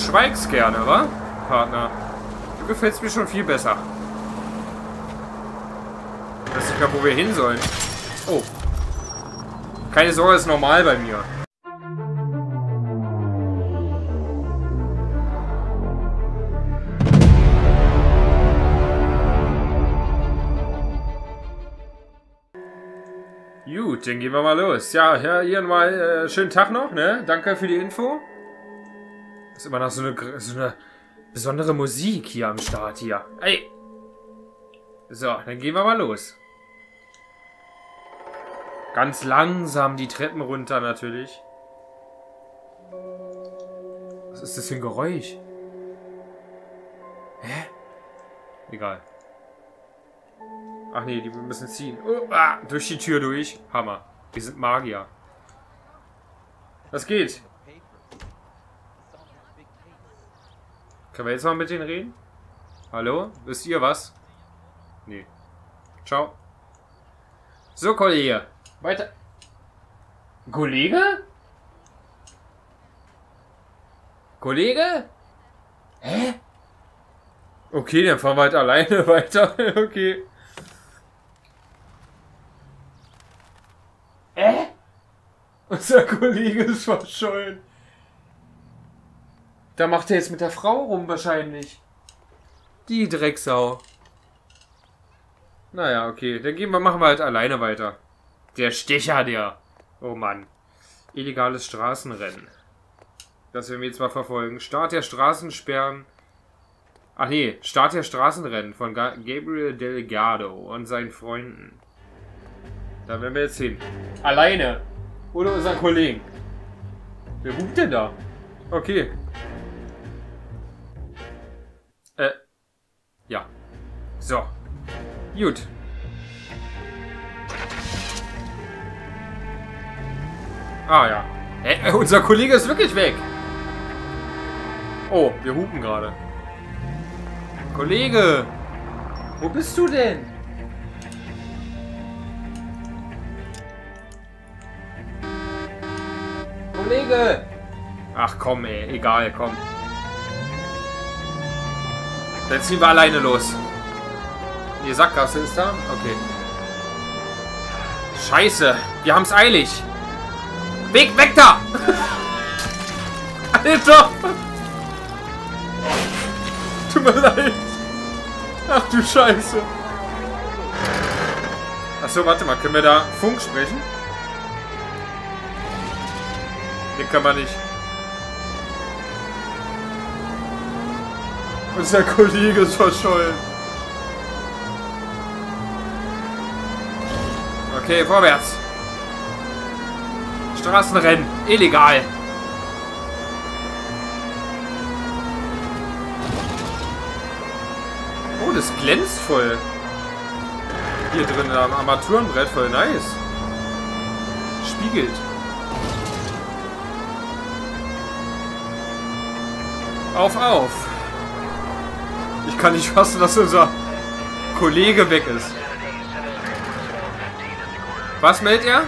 schweigst gerne, oder? Partner. Du gefällst mir schon viel besser. Ich weiß nicht mehr, wo wir hin sollen. Oh. Keine Sorge, ist normal bei mir. Gut, dann gehen wir mal los. Ja, Herr Ian, mal schönen Tag noch, ne? Danke für die Info. Ist immer noch so eine besondere Musik hier am Start hier. Ey! So, dann gehen wir mal los. Ganz langsam die Treppen runter natürlich. Was ist das für ein Geräusch? Hä? Egal. Ach nee, die müssen ziehen. Oh, ah, durch die Tür durch. Hammer. Wir sind Magier. Was geht? Können wir jetzt mal mit denen reden? Hallo? Wisst ihr was? Nee. Ciao. So, Kollege. Weiter. Kollege? Kollege? Hä? Okay, dann fahren wir halt alleine weiter. Okay. Unser Kollege ist verschollen. Da macht er jetzt mit der Frau rum wahrscheinlich. Die Drecksau. Naja, okay. Dann machen wir halt alleine weiter. Der Stecher, der. Oh Mann. Illegales Straßenrennen. Das werden wir jetzt mal verfolgen. Start der Straßensperren. Ach nee, Start der Straßenrennen von Gabriel Delgado und seinen Freunden. Da werden wir jetzt hin. Alleine. Oder unseren Kollegen. Wer ruft denn da? Okay. Ja. So. Gut. Ah ja. Hä? Unser Kollege ist wirklich weg. Oh, wir hupen gerade. Kollege! Wo bist du denn? Kollege! Ach komm ey, egal, komm. Dann ziehen wir alleine los. Die Sackgasse ist da? Okay. Scheiße, wir haben's eilig. Weg, weg da! Alter! Tut mir leid. Ach du Scheiße. Achso, warte mal, können wir da Funk sprechen? Den kann man nicht. Unser Kollege ist verschollen. Okay, vorwärts. Straßenrennen. Illegal. Oh, das glänzt voll. Hier drin am Armaturenbrett. Voll nice. Spiegelt. Auf! Ich kann nicht fassen, dass unser Kollege weg ist. Was meldet er?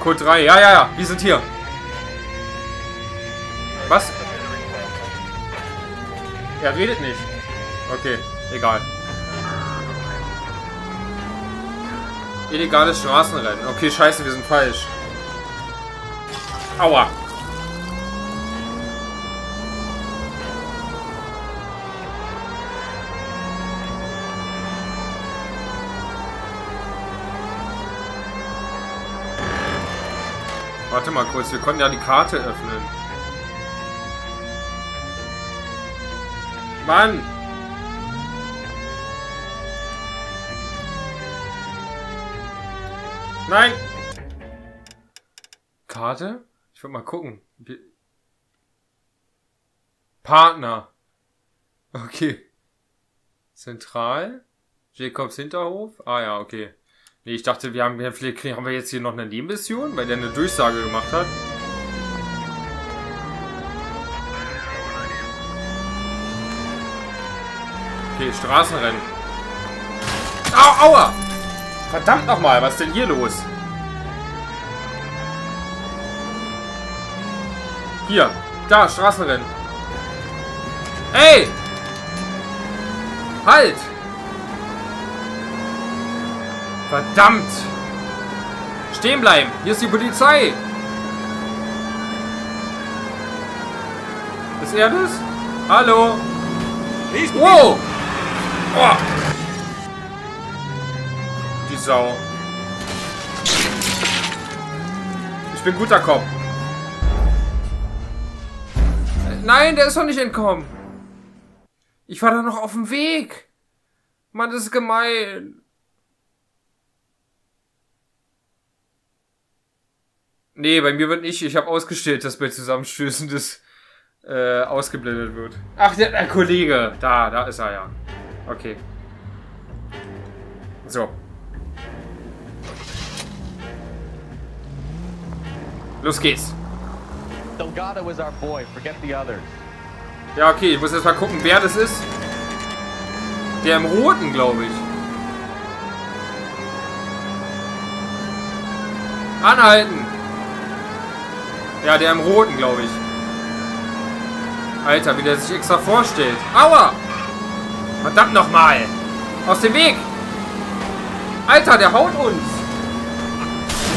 Code 3, ja, wir sind hier. Was? Er redet nicht. Okay, egal. Illegales Straßenrennen. Okay, scheiße, wir sind falsch. Aua. Warte mal kurz, wir konnten ja die Karte öffnen. Mann! Nein! Karte? Ich würde mal gucken. Partner. Okay. Zentral. Jacobs Hinterhof. Ah ja, okay. Nee, ich dachte, haben wir jetzt hier noch eine Nebenmission, weil der eine Durchsage gemacht hat. Okay, Straßenrennen. Aua! Verdammt nochmal, was ist denn hier los? Hier, da, Straßenrennen. Ey! Halt! Verdammt! Stehen bleiben! Hier ist die Polizei! Ist er das? Hallo! Wow! Oh. Die Sau. Ich bin guter Cop. Nein, der ist doch nicht entkommen. Ich war da noch auf dem Weg. Mann, das ist gemein. Nee, bei mir wird nicht. Ich habe ausgestellt, dass bei Zusammenstößen das ausgeblendet wird. Ach, der Kollege. Da ist er ja. Okay. So. Los geht's. Delgado is our boy. Forget the others. Ja, okay. Ich muss erst mal gucken, wer das ist. Der im Roten, glaube ich. Anhalten. Ja, der im Roten, glaube ich. Alter, wie der sich extra vorstellt. Aua! Verdammt nochmal! Aus dem Weg! Alter, der haut uns!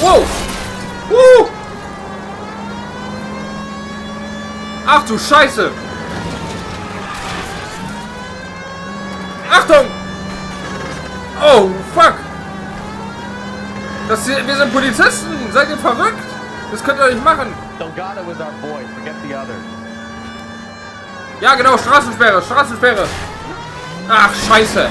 Wow! Ach du Scheiße! Achtung! Oh, fuck! Das hier, wir sind Polizisten! Seid ihr verrückt? Das könnt ihr nicht machen! Ja genau, Straßensperre, Straßensperre! Ach, Scheiße!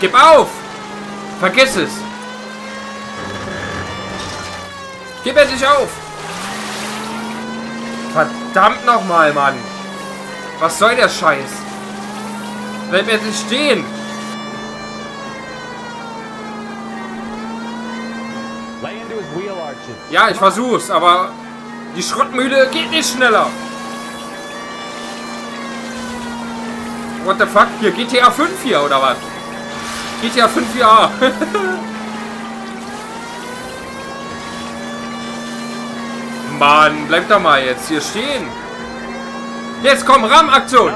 Gib auf! Vergiss es! Gib endlich auf! Verdammt nochmal, Mann! Was soll der Scheiß? Bleib jetzt nicht stehen! Ja, ich versuch's, aber die Schrottmühle geht nicht schneller! What the fuck? Hier, GTA 5 hier, oder was? GTA 5 ja. Mann, bleib doch mal jetzt hier stehen. Jetzt komm, RAM-Aktion.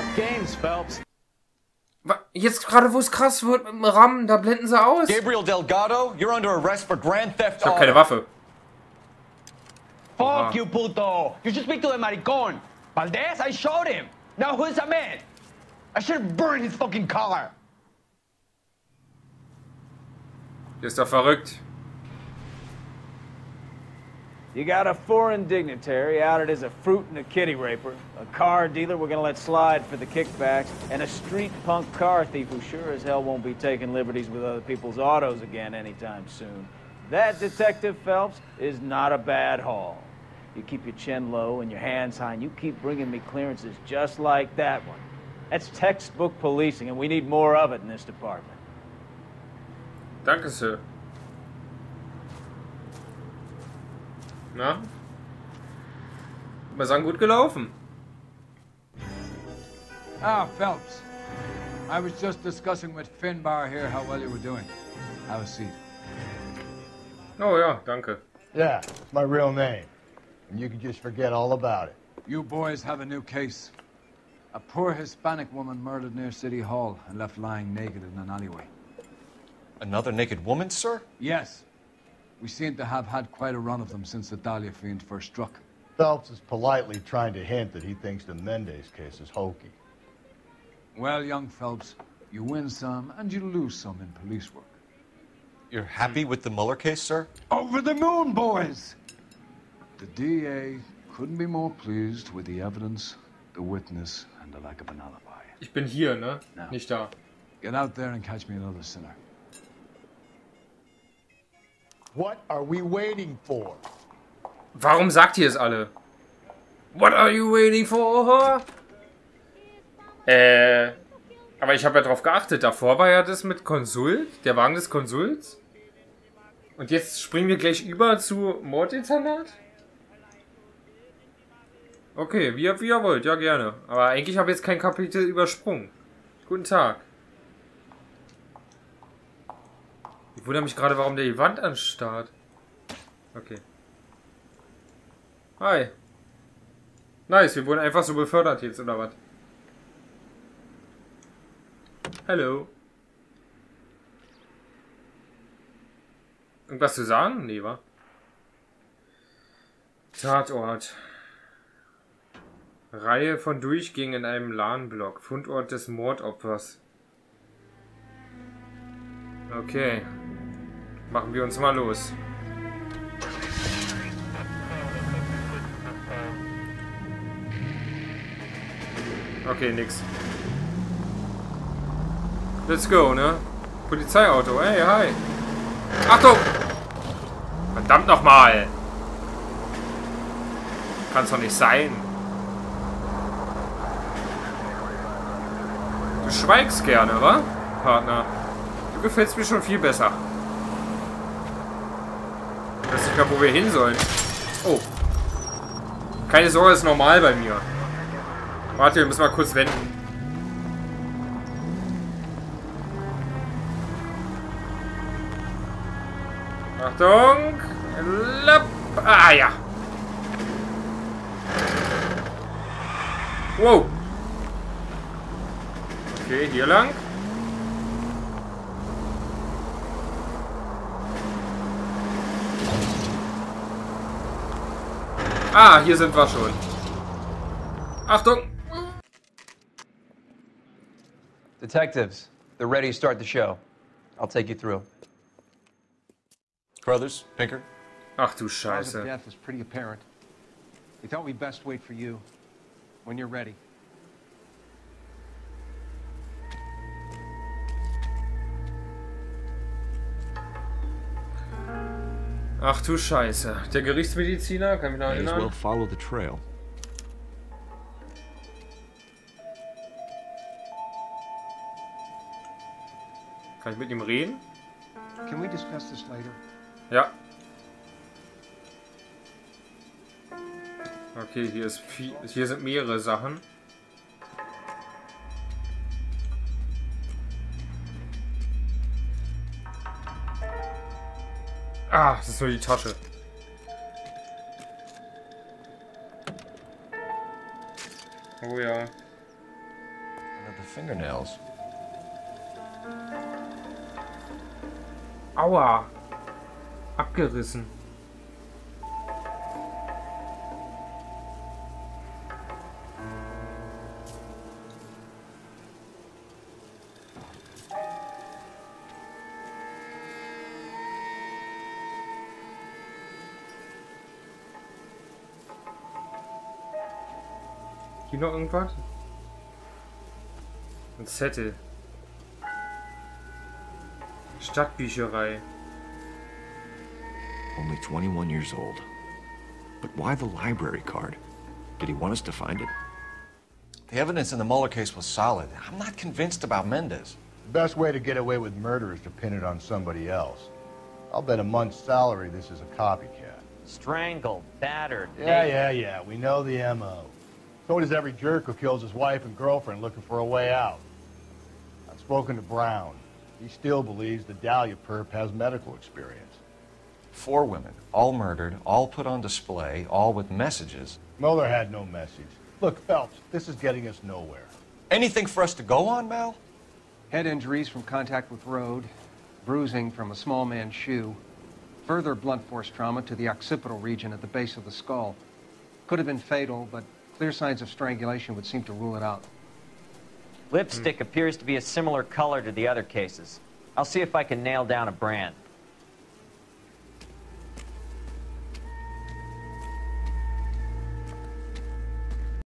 Jetzt gerade, wo es krass wird mit dem RAM, da blenden sie aus. Gabriel Delgado, you're under arrest for Grand Theft Auto. Ich hab keine Waffe. Fuck you, puto. You should speak to the maricón. Valdez, I showed him. Now who's a man? I should burn his fucking car. Der ist doch verrückt. You got a foreign dignitary outed as a fruit and a kitty raper, a car dealer we're gonna let slide for the kickbacks, and a street punk car thief who sure as hell won't be taking liberties with other people's autos again anytime soon. That Detective Phelps is not a bad haul. You keep your chin low and your hands high, and you keep bringing me clearances just like that one. That's textbook policing, and we need more of it in this department. Danke, Sir. Na? Wir sagen, gut gelaufen. Ah, Phelps. I was just discussing with Finbar here how well you were doing. Have a seat. Oh, yeah, danke. Yeah, it's my real name. And you can just forget all about it. You boys have a new case. A poor Hispanic woman murdered near City Hall and left lying naked in an alleyway. Another naked woman, sir? Yes. We seem to have had quite a run of them since the Dahlia Fiend first struck. Phelps is politely trying to hint that he thinks the Mendez case is hokey. Well, young Phelps, you win some and you lose some in police work. You're happy with the Mueller case, sir? Over the moon, boys! The DA couldn't be more pleased with the evidence, the witness, and the lack of an alibi. Ich bin hier, ne? Now, nicht da. Get out there and catch me another sinner. What are we waiting for? Warum sagt ihr es alle? What are you waiting for? Aber ich habe ja drauf geachtet. Davor war ja das mit Konsul, der Wagen des Konsuls. Und jetzt springen wir gleich über zu Morddezernat? Okay, wie ihr wollt, ja gerne. Aber eigentlich habe ich jetzt kein Kapitel übersprungen. Guten Tag. Ich wundere mich gerade, warum der die Wand anstarrt. Okay. Hi. Nice, wir wurden einfach so befördert jetzt, oder was? Hallo. Irgendwas zu sagen? Nee, wa? Tatort. Reihe von Durchgängen in einem Ladenblock. Fundort des Mordopfers. Okay. Machen wir uns mal los. Okay, nix. Let's go, ne? Polizeiauto. Hey, hi. Achtung! Verdammt nochmal! Kann's doch nicht sein. Du schweigst gerne, wa? Partner. Du gefällst mir schon viel besser. Ich weiß nicht mehr, wo wir hin sollen. Oh. Keine Sorge, ist normal bei mir. Warte, wir müssen mal kurz wenden. Achtung! Ah ja! Wow! Okay, hier lang. Ah, hier sind wir schon. Achtung! Detectives, they're ready to start the show. I'll take you through. Brothers, Pinker. Ach du Scheiße. The death is pretty apparent. We thought we best wait for you when you're ready. Ach du Scheiße. Der Gerichtsmediziner, kann mich noch erinnern. May as well follow the trail. Kann ich mit ihm reden? Can we discuss this later? Ja. Okay, hier ist viel, hier sind mehrere Sachen. Ah, das ist nur die Tasche. Oh ja. The fingernails. Aua. Abgerissen. Hier noch irgendwas? Ein Zettel. Stadtbücherei. Only 21 years old. But why the library card? Did he want us to find it? The evidence in the Mueller case was solid. I'm not convinced about Mendez. The best way to get away with murder is to pin it on somebody else. I'll bet a month's salary this is a copycat. Strangled, battered, yeah. We know the M.O. So does every jerk who kills his wife and girlfriend looking for a way out. I've spoken to Brown. He still believes the Dahlia perp has medical experience. 4 women, all murdered, all put on display, all with messages. Mueller had no message. Look, Phelps, this is getting us nowhere. Anything for us to go on, Mel? Head injuries from contact with road, bruising from a small man's shoe, further blunt force trauma to the occipital region at the base of the skull. Could have been fatal, but clear signs of strangulation would seem to rule it out. Lipstick appears to be a similar color to the other cases. I'll see if I can nail down a brand.